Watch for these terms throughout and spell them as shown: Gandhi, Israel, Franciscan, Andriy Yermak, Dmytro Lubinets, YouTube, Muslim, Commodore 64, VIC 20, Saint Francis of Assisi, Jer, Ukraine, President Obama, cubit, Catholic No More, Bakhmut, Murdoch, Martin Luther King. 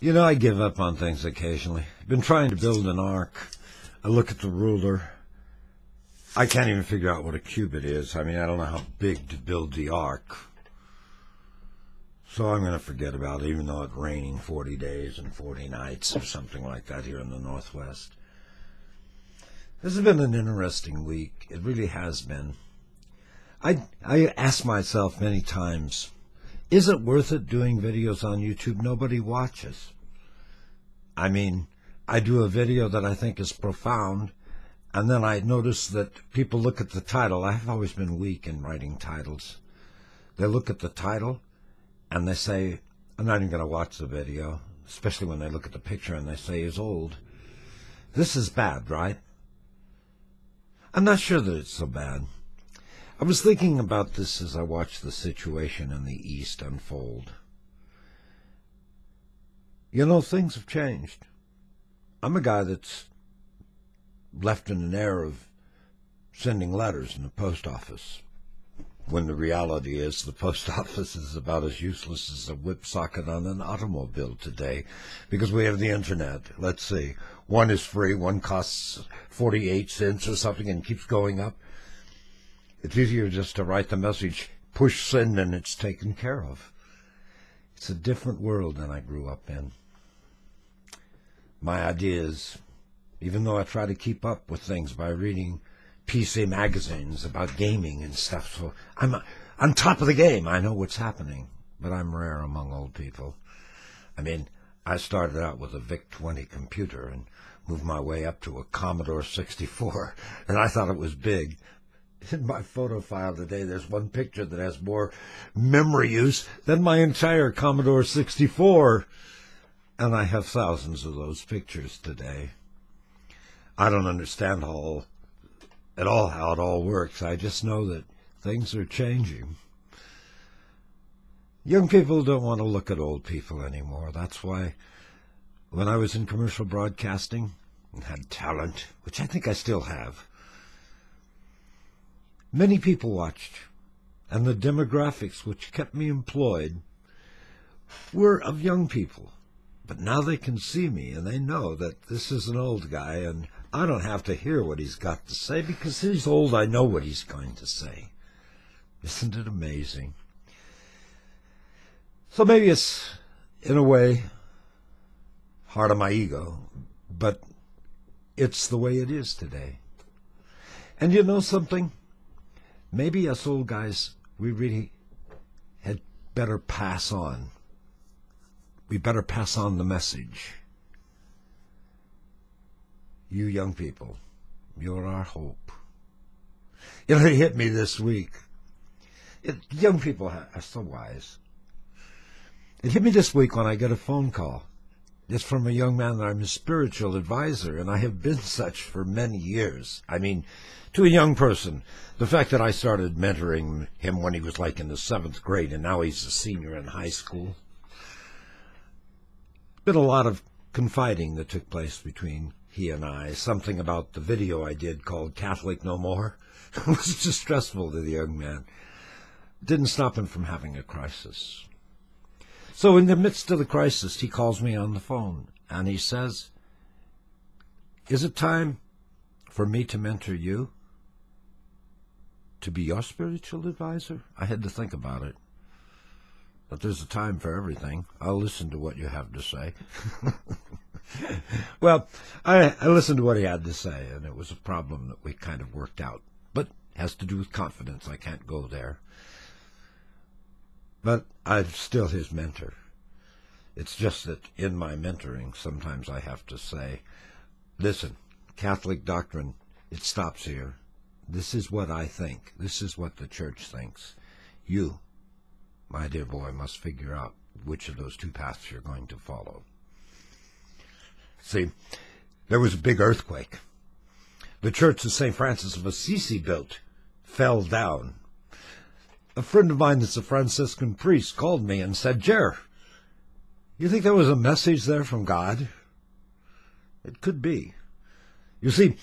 You know, I give up on things occasionally. I've been trying to build an arc. I look at the ruler. I can't even figure out what a cubit is. I mean, I don't know how big to build the arc. So I'm going to forget about it, even though it's raining 40 days and 40 nights or something like that here in the Northwest. This has been an interesting week. It really has been. I asked myself many times, is it worth it doing videos on YouTube nobody watches? I mean, I do a video that I think is profound, and then I notice that people look at the title. I've always been weak in writing titles. They look at the title, and they say, I'm not even going to watch the video, especially when they look at the picture and they say he's old. This is bad, right? I'm not sure that it's so bad. I was thinking about this as I watched the situation in the East unfold. You know, things have changed. I'm a guy that's left in an air of sending letters in the post office, when the reality is the post office is about as useless as a whip socket on an automobile today, because we have the internet. Let's see. One is free, one costs 48 cents or something and keeps going up. It's easier just to write the message, push send, and it's taken care of. It's a different world than I grew up in. My ideas, even though I try to keep up with things by reading PC magazines about gaming and stuff, so I'm on top of the game. I know what's happening, but I'm rare among old people. I mean, I started out with a VIC 20 computer and moved my way up to a Commodore 64, and I thought it was big. In my photo file today, there's one picture that has more memory use than my entire Commodore 64, and I have thousands of those pictures today. I don't understand how it all works. I just know that things are changing. Young people don't want to look at old people anymore. That's why when I was in commercial broadcasting and had talent, which I think I still have, many people watched, and the demographics which kept me employed were of young people. But now they can see me, and they know that this is an old guy, and I don't have to hear what he's got to say, because he's old. I know what he's going to say. Isn't it amazing? So maybe it's, in a way, part of my ego, but it's the way it is today. And you know something? Maybe us old guys, we really had better pass on. We better pass on the message. You young people, you're our hope. You know, it hit me this week. Young people are so wise. It hit me this week when I get a phone call. It's from a young man that I'm his spiritual advisor, and I have been such for many years. I mean, to a young person, the fact that I started mentoring him when he was like in the 7th grade, and now he's a senior in high school. Been a lot of confiding that took place between he and I, something about the video I did called Catholic No More. It was distressful to the young man. Didn't stop him from having a crisis. So in the midst of the crisis, he calls me on the phone, and he says, is it time for me to mentor you, to be your spiritual advisor? I had to think about it. But there's a time for everything. I'll listen to what you have to say. Well, I listened to what he had to say, and it was a problem that we kind of worked out. But has to do with confidence. I can't go there. But I'm still his mentor. It's just that in my mentoring, sometimes I have to say, listen, Catholic doctrine, it stops here. This is what I think. This is what the Church thinks. You, my dear boy, must figure out which of those two paths you're going to follow. See, there was a big earthquake. The church that Saint Francis of Assisi built fell down. A friend of mine that's a Franciscan priest called me and said, Jer, you think there was a message there from God? It could be. You see,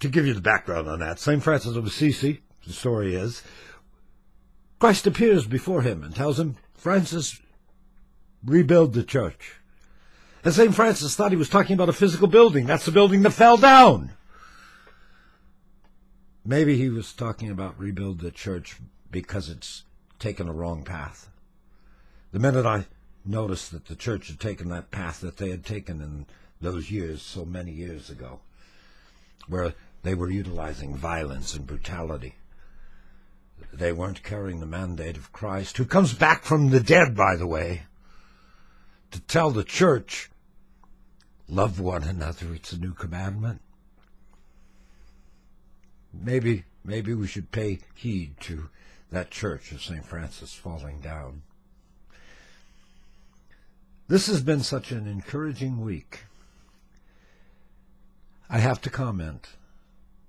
to give you the background on that, Saint Francis of Assisi, the story is, Christ appears before him and tells him, Francis, rebuild the church. And Saint Francis thought he was talking about a physical building. That's the building that fell down. Maybe he was talking about rebuild the church because it's taken a wrong path. The minute I noticed that the church had taken that path that they had taken in those years, so many years ago, where they were utilizing violence and brutality. They weren't carrying the mandate of Christ, who comes back from the dead, by the way, to tell the church, love one another, it's a new commandment. Maybe we should pay heed to that church of St. Francis falling down. This has been such an encouraging week. I have to comment.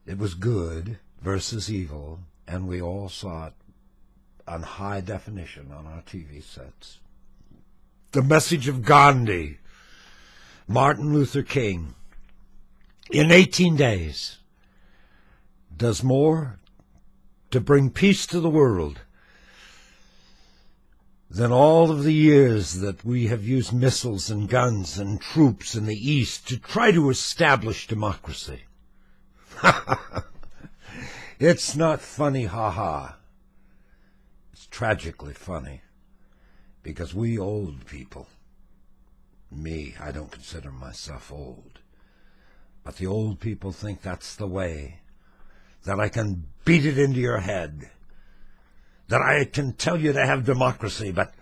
It was good versus evil, and we all saw it on high definition on our TV sets. The message of Gandhi, Martin Luther King, in 18 days, does more to bring peace to the world than all of the years that we have used missiles and guns and troops in the East to try to establish democracy. It's not funny, haha. It's tragically funny, because we old people, me, I don't consider myself old, but the old people think that's the way, that I can beat it into your head, that I can tell you to have democracy, but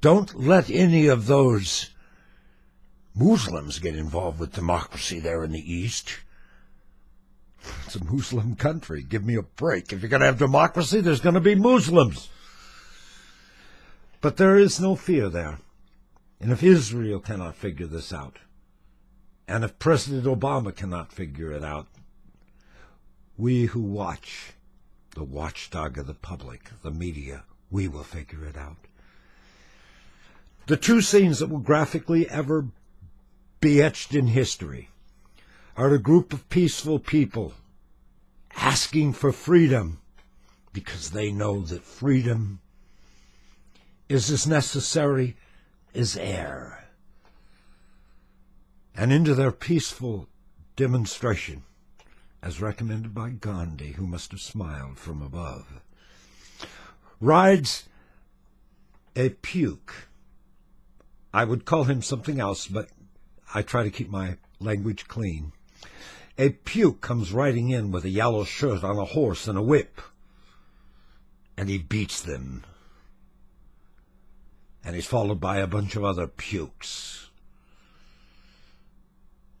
don't let any of those Muslims get involved with democracy there in the East. It's a Muslim country. Give me a break. If you're going to have democracy, there's going to be Muslims. But there is no fear there. And if Israel cannot figure this out, and if President Obama cannot figure it out, we who watch, the watchdog of the public, the media, we will figure it out. The two scenes that will graphically ever be etched in history are a group of peaceful people asking for freedom because they know that freedom is as necessary as air. And into their peaceful demonstration, as recommended by Gandhi, who must have smiled from above, rides a puke. I would call him something else, but I try to keep my language clean. A puke comes riding in with a yellow shirt on a horse and a whip, and he beats them. And he's followed by a bunch of other pukes.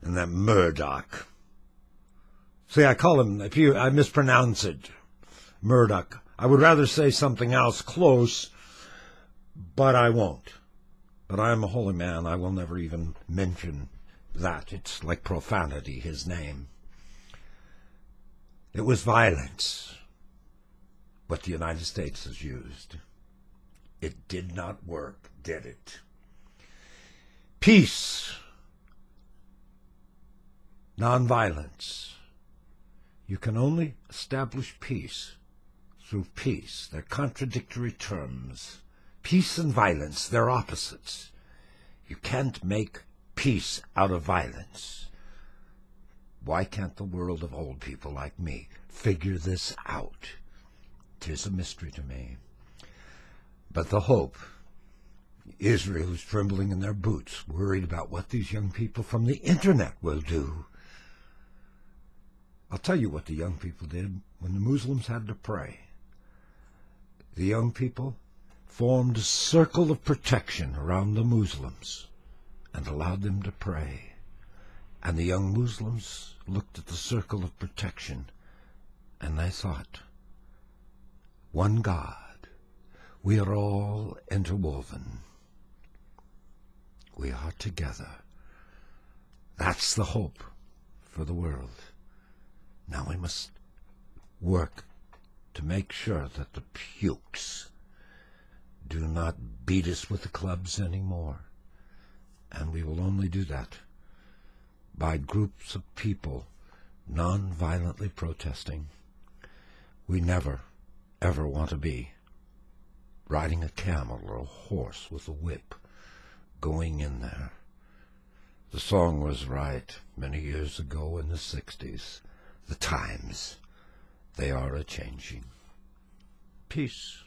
And that Murdoch. See, I call him, if you, I mispronounce it, Murdoch. I would rather say something else close, but I won't. But I am a holy man. I will never even mention that. It's like profanity, his name. It was violence, what the United States has used. It did not work, did it? Peace, nonviolence. You can only establish peace through peace. They're contradictory terms. Peace and violence, they're opposites. You can't make peace out of violence. Why can't the world of old people like me figure this out? 'Tis a mystery to me. But the hope, Israel is trembling in their boots, worried about what these young people from the internet will do. I'll tell you what the young people did when the Muslims had to pray. The young people formed a circle of protection around the Muslims and allowed them to pray. And the young Muslims looked at the circle of protection and they thought, one God, we are all interwoven. We are together. That's the hope for the world. Now we must work to make sure that the pukes do not beat us with the clubs anymore. And we will only do that by groups of people non-violently protesting. We never, ever want to be riding a camel or a horse with a whip, going in there The song was right many years ago in the 60s. The times, they are a-changing. Peace.